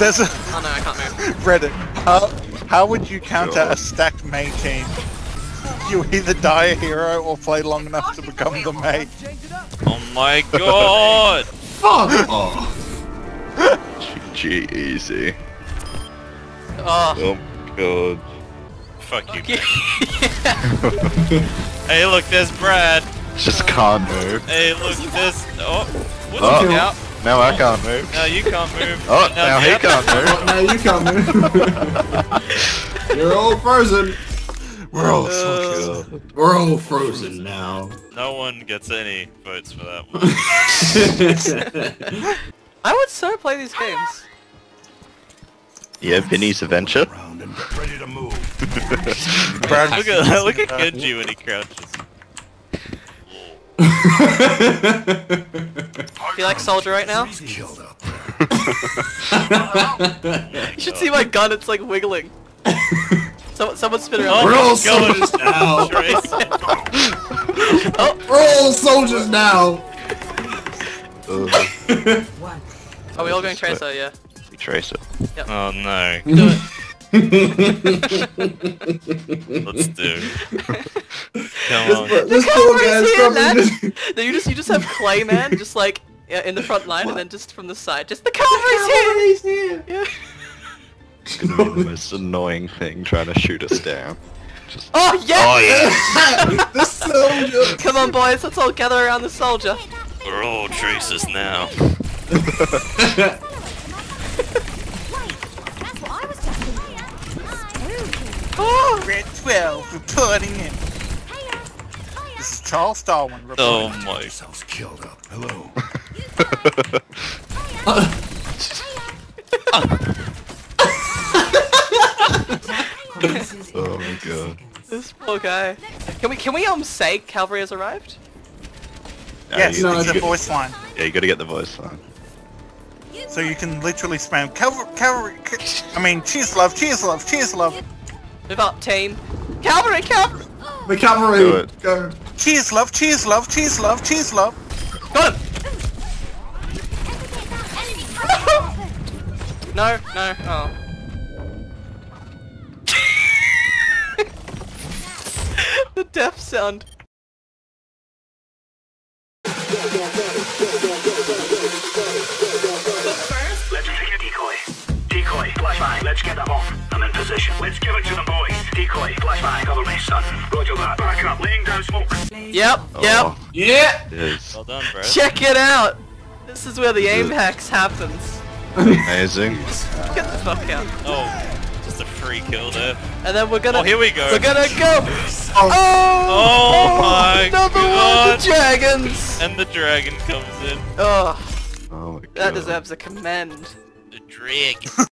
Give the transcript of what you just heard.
There's a... Oh no, I can't move. Reddit, how would you counter a stacked May team? You either die a hero or play long enough to become the May. Oh my god! Fuck! Oh. GG easy. Oh god. Fuck you. Hey look, there's Brad. Just can't move. Hey look, there's... Oh. What's out? Now I can't move. Now you can't move. Oh, now he can't move. Now you can't move. You're all frozen. We're all so we're all frozen now. No one gets any votes for that one. I would so play these games. Yeah, Vinny's adventure. Ready to move. Brad, look at Genji when he crouches. You like Soldier right now? You should see my gun. It's like wiggling. Someone spin around. We're all soldiers now. We're all soldiers now. Are we all going Tracer? Yeah. Tracer. Yep. Oh no. Do it. Let's do. Come on. This poor guy's probably just... No, you just have Clayman just like in the front line and then just from the side, just the cavalry's here. Yeah. It's gonna be the most annoying thing trying to shoot us down. Just... Oh yes! Oh yeah! The soldier. Come on boys, let's all gather around the soldier. We're all Tracers now. Red 12 reporting in. This is Charles Darwin reporting. Oh my! Sounds killed up. Hello. Oh my god. This poor guy. Can we say Calvary has arrived? Yes, no, the voice line. Yeah, you gotta get the voice line. So you can literally spam Calvary. I mean, cheers love, cheers love, cheers love. Move up, team. Cavalry, cavalry! The cavalry! Do it. Go. Cheese love, cheese love, cheese love, cheese love! Got him! No, oh. The death sound. Flashbang, let's get them off. I'm in position. Let's give it to the boys. Decoy, flashbang, cover me, son. Roger that. Back up, laying down smoke. Yep, yeah. Yes. Well done, bro. Check it out. This is where the aim hacks happens. Amazing. Get the fuck out. Oh, just a free kill there. And then we're gonna. Oh, here we go. We're gonna go. Oh my god. Another one of the dragons. And the dragon comes in. Oh. Oh my god. That deserves a commend. The dragon.